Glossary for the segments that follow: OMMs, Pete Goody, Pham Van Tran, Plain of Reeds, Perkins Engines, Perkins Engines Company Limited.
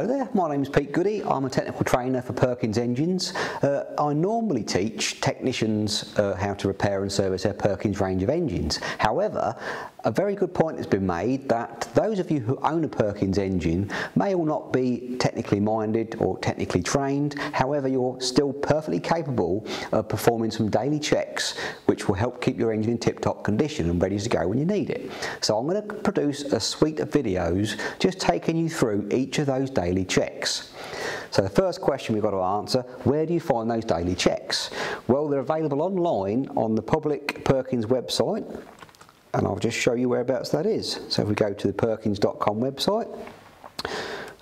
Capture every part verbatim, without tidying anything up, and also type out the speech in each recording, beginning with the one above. Hello there, my name is Pete Goody. I'm a technical trainer for Perkins Engines. Uh, I normally teach technicians uh, how to repair and service their Perkins range of engines. However, a very good point has been made that those of you who own a Perkins engine may or not be technically minded or technically trained. However, you're still perfectly capable of performing some daily checks which will help keep your engine in tip-top condition and ready to go when you need it. So I'm going to produce a suite of videos just taking you through each of those daily checks. So the first question we've got to answer, where do you find those daily checks? Well, they're available online on the public Perkins website, and I'll just show you whereabouts that is. So if we go to the perkins dot com website,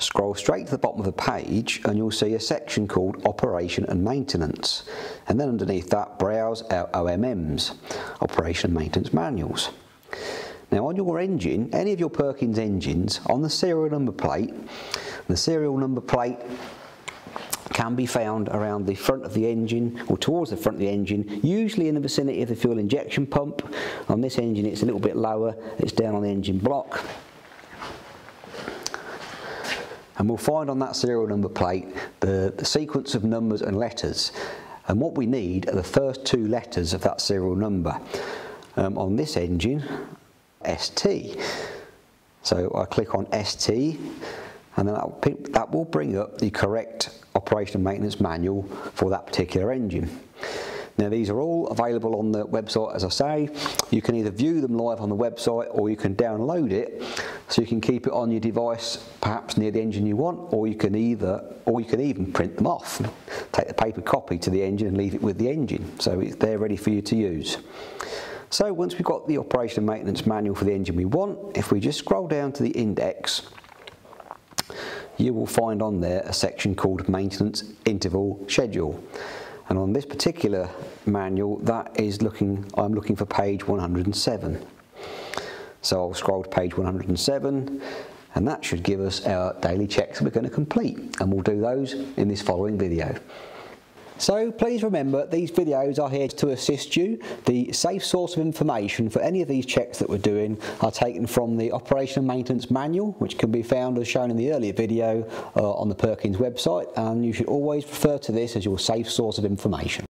scroll straight to the bottom of the page and you'll see a section called Operation and Maintenance, and then underneath that, browse our O M Ms, Operation and Maintenance Manuals. Now on your engine, any of your Perkins engines, on the serial number plate, the serial number plate can be found around the front of the engine or towards the front of the engine, usually in the vicinity of the fuel injection pump. On this engine it's a little bit lower, it's down on the engine block. And we'll find on that serial number plate the, the sequence of numbers and letters. And what we need are the first two letters of that serial number. Um, on this engine, S T. So I click on S T, and then that will bring up the correct operation and maintenance manual for that particular engine. Now these are all available on the website, as I say. You can either view them live on the website or you can download it, so you can keep it on your device perhaps near the engine you want, or you can either or you can even print them off, take the paper copy to the engine and leave it with the engine, so it's there ready for you to use. So once we've got the operation and maintenance manual for the engine we want, if we just scroll down to the index, you will find on there a section called Maintenance Interval Schedule. And on this particular manual, that is looking, I'm looking for page one hundred and seven. So I'll scroll to page one hundred and seven, and that should give us our daily checks that we're going to complete. And we'll do those in this following video. So please remember, these videos are here to assist you. The safe source of information for any of these checks that we're doing are taken from the Operation and Maintenance Manual, which can be found as shown in the earlier video uh, on the Perkins website, and you should always refer to this as your safe source of information.